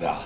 呀！